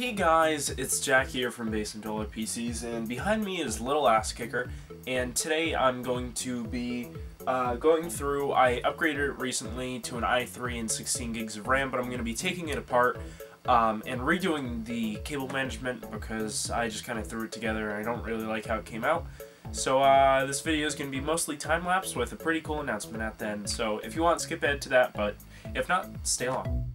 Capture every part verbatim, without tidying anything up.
Hey guys, it's Jack here from Basement Dweller P Cs, and behind me is Little Ass Kicker, and today I'm going to be uh, going through, I upgraded it recently to an i three and sixteen gigs of RAM, but I'm going to be taking it apart um, and redoing the cable management because I just kind of threw it together and I don't really like how it came out. So uh, this video is going to be mostly time-lapse with a pretty cool announcement at the end, so if you want, skip ahead to that, but if not, stay along.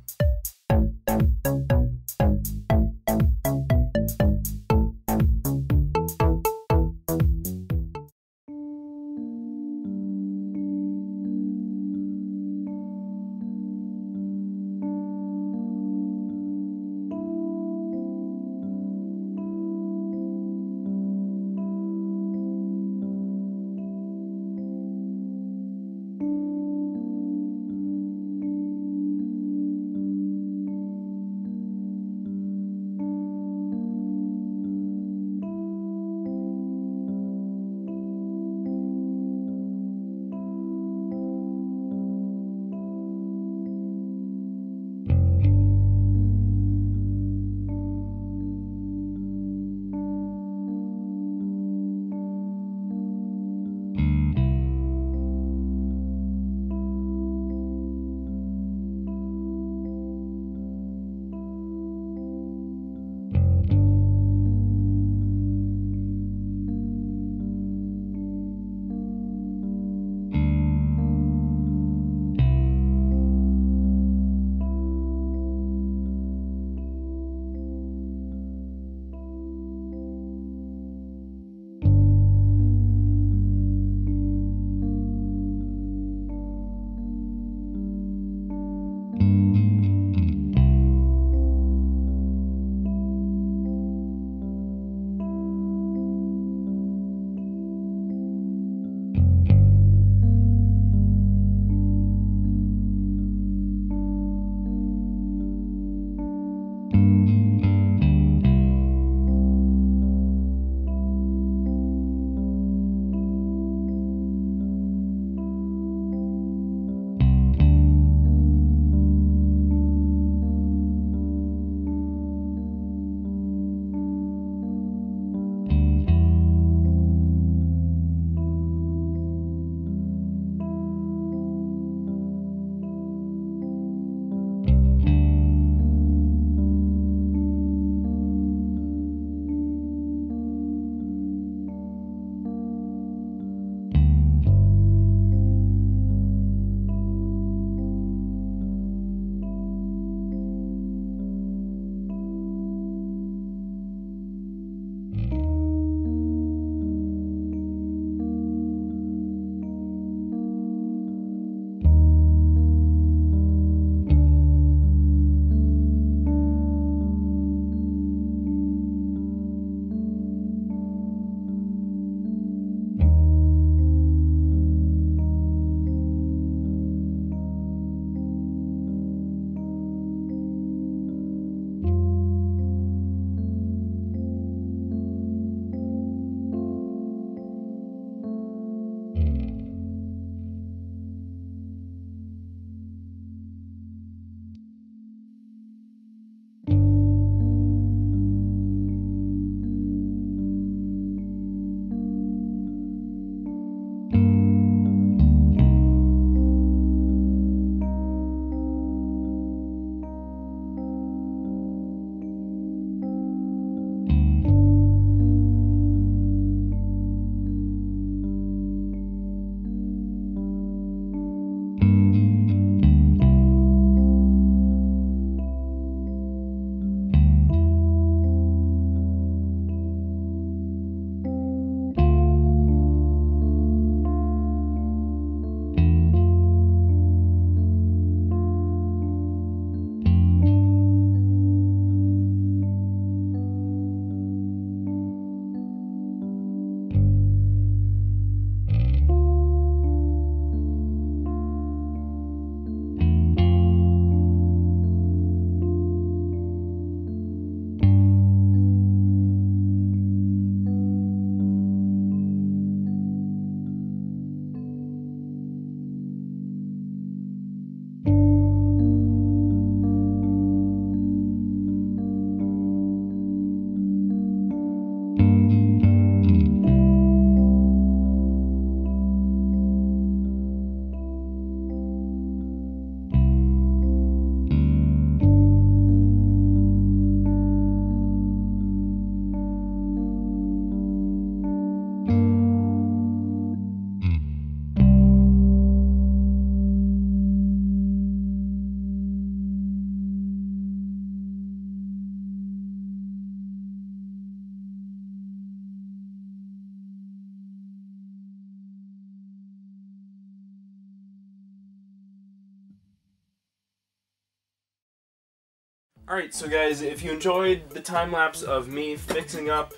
Alright, so guys, if you enjoyed the time-lapse of me fixing up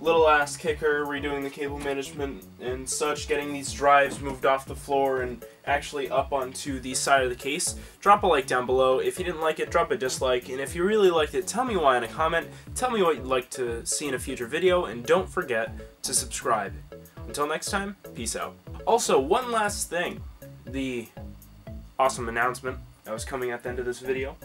Little Ass Kicker, redoing the cable management and such, getting these drives moved off the floor and actually up onto the side of the case, drop a like down below. If you didn't like it, drop a dislike, and if you really liked it, tell me why in a comment, tell me what you'd like to see in a future video, and don't forget to subscribe. Until next time, peace out. Also, one last thing, the awesome announcement that was coming at the end of this video.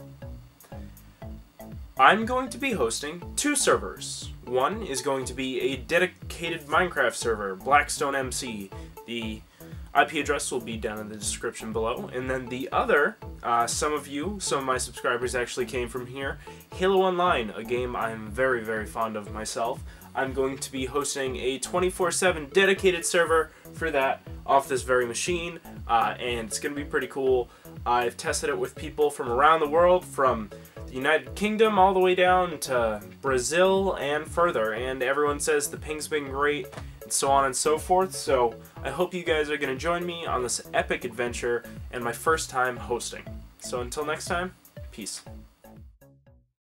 I'm going to be hosting two servers. One is going to be a dedicated Minecraft server, Blackstone M C. The I P address will be down in the description below. And then the other, uh, some of you, some of my subscribers actually came from here, Halo Online, a game I'm very, very fond of myself. I'm going to be hosting a twenty-four seven dedicated server for that off this very machine, uh, and it's going to be pretty cool. I've tested it with people from around the world, from United Kingdom all the way down to Brazil and further, and everyone says the ping's been great and so on and so forth, so I hope you guys are going to join me on this epic adventure and my first time hosting. So until next time, peace.